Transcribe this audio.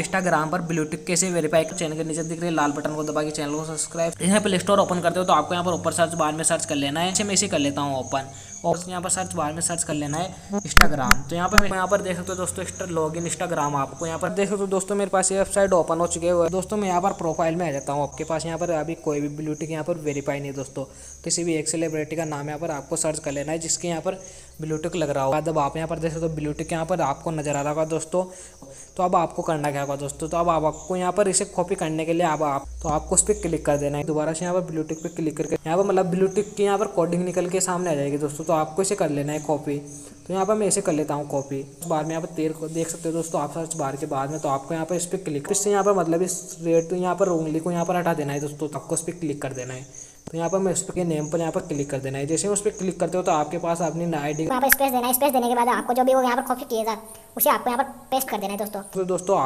Instagram पर blue tick कैसे verify कर, चैनल के नीचे दिख रहे लाल बटन को दबा के चैनल को सब्सक्राइब। यहाँ प्ले स्टोर ओपन करते हो तो आपको यहाँ पर ऊपर सर्च बार में सर्च कर लेना है। मैं इसे कर लेता हूँ ओपन और यहाँ पर सर्च बार में सर्च कर लेना है इंस्टाग्राम। तो यहाँ पर देख सकते हो दोस्तों लॉग इन इंस्टाग्राम। आपको यहाँ पर देख सकते हो दोस्तों मेरे पास ये वेबसाइट ओपन हो चुकी है। दोस्तों मैं यहाँ पर प्रोफाइल में आ जाता हूँ। आपके पास यहाँ पर अभी कोई भी ब्लू टिक यहाँ पर वेरीफाई नहीं दोस्तों, किसी भी एक सेलिब्रिटी का नाम यहाँ पर आपको सर्च कर लेना है जिसके यहाँ पर ब्लू टिक लग रहा होगा। जब आप यहाँ पर देख सकते हो ब्लू टिक यहाँ पर आपको नजर आ रहा होगा दोस्तों। तो अब आपको करना क्या होगा दोस्तों, तो अब आपको यहाँ पर इसे कॉपी करने के लिए आपको उस पर क्लिक कर देना है। दोबारा से यहाँ पर ब्लू टिक पर क्लिक करके यहाँ पर मतलब ब्लू टिक की यहाँ पर कोडिंग निकल के सामने आ जाएगी दोस्तों। तो आपको इसे कर लेना है कॉपी। तो यहाँ पर मैं इसे कर लेता हूँ कॉपी। बार में यहाँ पर तेल देख सकते हो दोस्तों आप सर्च बार के बाद में। तो आपको यहाँ पर इस पर क्लिक, इससे यहाँ पर मतलब इस रेड तो यहाँ पर उंगली को यहाँ पर हटा देना है दोस्तों। तो आपको उस पर क्लिक कर देना है। तो यहाँ पर मैं उस पर नेम पर यहाँ पर क्लिक कर देना है। जैसे उस पर क्लिक करते हो तो आपके पास अपनी आईडी यहाँ पर स्पेस देना है। स्पेस देने के बाद आपको जो भी वो यहाँ पर कॉपी किया था उसे आपको यहाँ पर पेस्ट कर देना है दोस्तों। तो दोस्तों